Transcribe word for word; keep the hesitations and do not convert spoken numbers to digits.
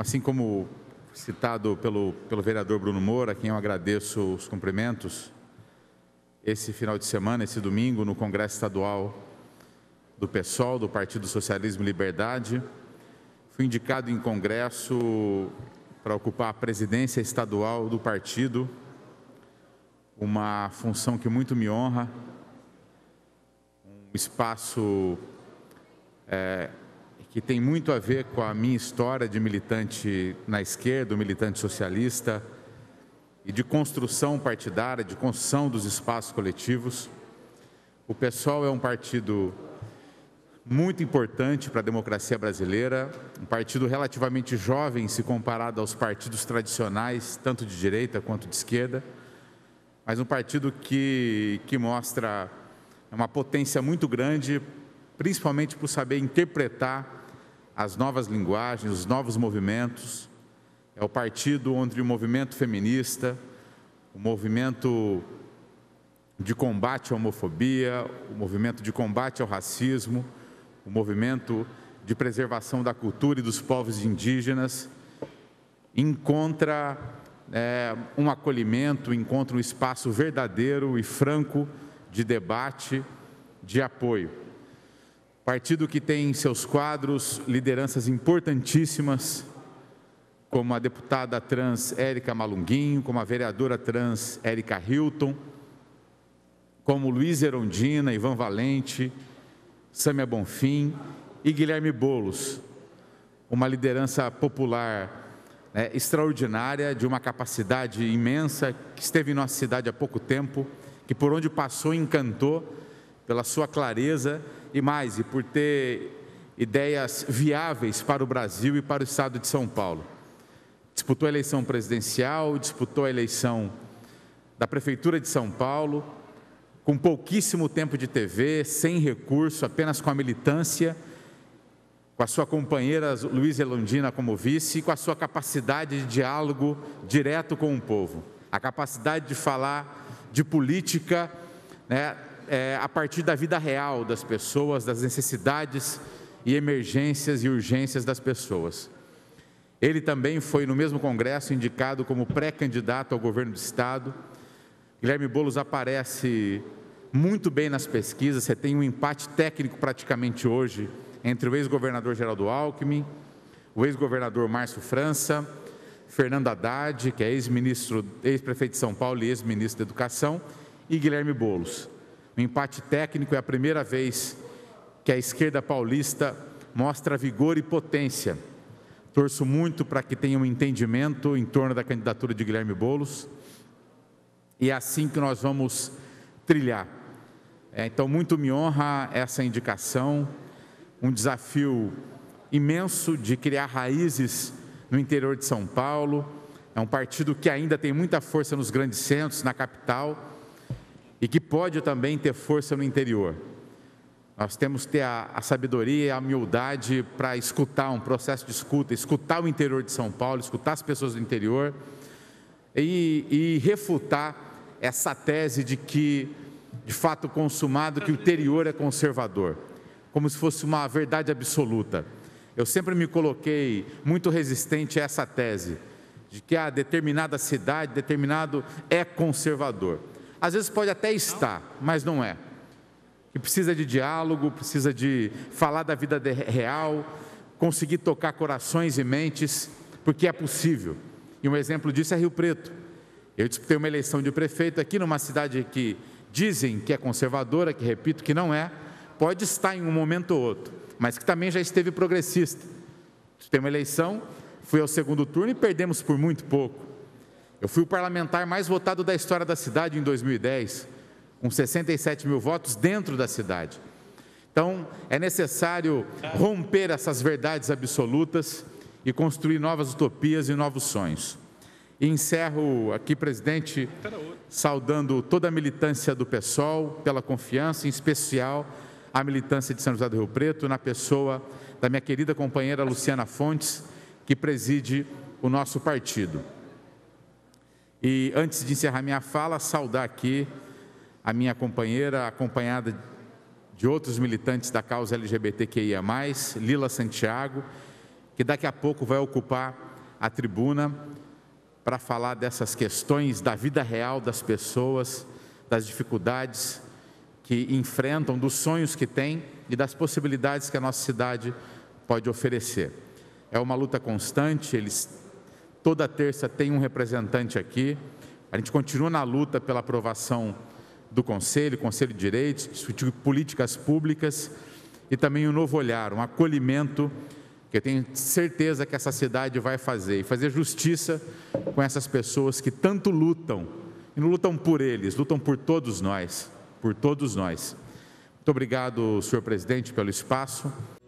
Assim como citado pelo, pelo vereador Bruno Moura, a quem eu agradeço os cumprimentos, esse final de semana, esse domingo, no Congresso Estadual do P SOL, do Partido Socialismo e Liberdade, fui indicado em congresso para ocupar a presidência estadual do partido, uma função que muito me honra, um espaço é, que tem muito a ver com a minha história de militante na esquerda, militante socialista, e de construção partidária, de construção dos espaços coletivos. O P SOL é um partido muito importante para a democracia brasileira, um partido relativamente jovem se comparado aos partidos tradicionais, tanto de direita quanto de esquerda, mas um partido que, que mostra uma potência muito grande, principalmente por saber interpretar as novas linguagens, os novos movimentos. É o partido onde o movimento feminista, o movimento de combate à homofobia, o movimento de combate ao racismo, o movimento de preservação da cultura e dos povos indígenas encontra é, um acolhimento, encontra um espaço verdadeiro e franco de debate, de apoio. Partido que tem em seus quadros lideranças importantíssimas, como a deputada trans Érica Malunguinho, como a vereadora trans Érica Hilton, como Luiz Erundina, Ivan Valente, Sâmia Bonfim e Guilherme Boulos. Uma liderança popular né, extraordinária, de uma capacidade imensa, que esteve em nossa cidade há pouco tempo, que por onde passou encantou pela sua clareza e mais, e por ter ideias viáveis para o Brasil e para o estado de São Paulo. Disputou a eleição presidencial, disputou a eleição da Prefeitura de São Paulo, com pouquíssimo tempo de T V, sem recurso, apenas com a militância, com a sua companheira Luiz Erundina como vice e com a sua capacidade de diálogo direto com o povo. A capacidade de falar de política né, é, a partir da vida real das pessoas, das necessidades e emergências e urgências das pessoas. Ele também foi, no mesmo congresso, indicado como pré-candidato ao governo do estado. Guilherme Boulos aparece muito bem nas pesquisas, você tem um empate técnico praticamente hoje entre o ex-governador Geraldo Alckmin, o ex-governador Márcio França, Fernando Haddad, que é ex-ministro, ex-prefeito de São Paulo e ex-ministro da Educação, e Guilherme Boulos. Um empate técnico, é a primeira vez que a esquerda paulista mostra vigor e potência. Torço muito para que tenha um entendimento em torno da candidatura de Guilherme Boulos, e é assim que nós vamos trilhar. É, então, muito me honra essa indicação, um desafio imenso de criar raízes no interior de São Paulo, é um partido que ainda tem muita força nos grandes centros, na capital, e que pode também ter força no interior. Nós temos que ter a, a sabedoria e a humildade para escutar, um processo de escuta, escutar o interior de São Paulo, escutar as pessoas do interior e, e refutar essa tese de que, de fato consumado, que o interior é conservador, como se fosse uma verdade absoluta. Eu sempre me coloquei muito resistente a essa tese, de que a determinada cidade, determinado é conservador. Às vezes pode até estar, mas não é. Que precisa de diálogo, precisa de falar da vida real, conseguir tocar corações e mentes, porque é possível. E um exemplo disso é Rio Preto. Eu disputei uma eleição de prefeito aqui numa cidade que dizem que é conservadora, que repito que não é, pode estar em um momento ou outro, mas que também já esteve progressista. Disputei uma eleição, fui ao segundo turno e perdemos por muito pouco. Eu fui o parlamentar mais votado da história da cidade em dois mil e dez, com sessenta e sete mil votos dentro da cidade. Então, é necessário romper essas verdades absolutas e construir novas utopias e novos sonhos. E encerro aqui, presidente, saudando toda a militância do P SOL pela confiança, em especial a militância de São José do Rio Preto, na pessoa da minha querida companheira Luciana Fontes, que preside o nosso partido. E, antes de encerrar minha fala, saudar aqui a minha companheira, acompanhada de outros militantes da causa L G B T Q I A mais, Lila Santiago, que daqui a pouco vai ocupar à tribuna para falar dessas questões da vida real das pessoas, das dificuldades que enfrentam, dos sonhos que têm e das possibilidades que a nossa cidade pode oferecer. É uma luta constante, eles toda terça tem um representante aqui, a gente continua na luta pela aprovação do Conselho, Conselho de Direitos, discutir políticas públicas e também um novo olhar, um acolhimento que eu tenho certeza que essa cidade vai fazer, e fazer justiça com essas pessoas que tanto lutam, e não lutam por eles, lutam por todos nós, por todos nós. Muito obrigado, senhor presidente, pelo espaço.